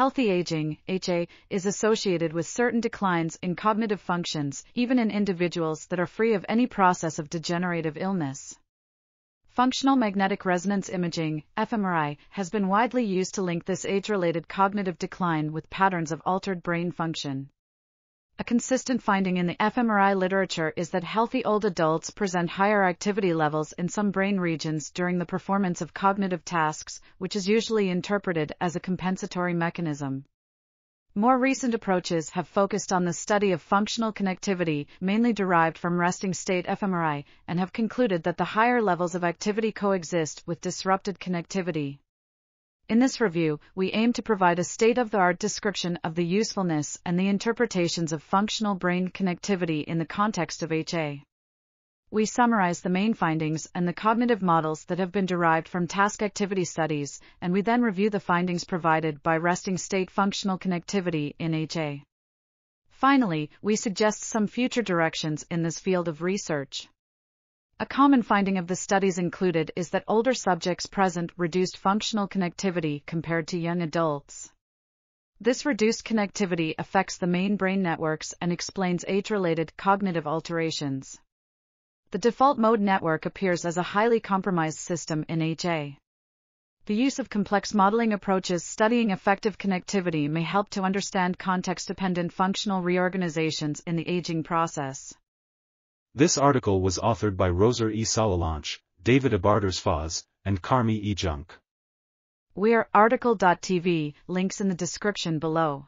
Healthy aging, HA, is associated with certain declines in cognitive functions, even in individuals that are free of any process of degenerative illness. Functional magnetic resonance imaging, fMRI, has been widely used to link this age-related cognitive decline with patterns of altered brain function. A consistent finding in the fMRI literature is that healthy old adults present higher activity levels in some brain regions during the performance of cognitive tasks, which is usually interpreted as a compensatory mechanism. More recent approaches have focused on the study of functional connectivity, mainly derived from resting state fMRI, and have concluded that the higher levels of activity coexist with disrupted connectivity. In this review, we aim to provide a state-of-the-art description of the usefulness and the interpretations of functional brain connectivity in the context of HA. We summarize the main findings and the cognitive models that have been derived from task activity studies, and we then review the findings provided by resting state functional connectivity in HA. Finally, we suggest some future directions in this field of research. A common finding of the studies included is that older subjects present reduced functional connectivity compared to young adults. This reduced connectivity affects the main brain networks and explains age-related cognitive alterations. The default mode network appears as a highly compromised system in HA. The use of complex modeling approaches studying effective connectivity may help to understand context-dependent functional reorganizations in the aging process. This article was authored by Roser E. Sala-Llonch, David Bartrés-Faz, and Carmi E. Junque. We are article.tv, links in the description below.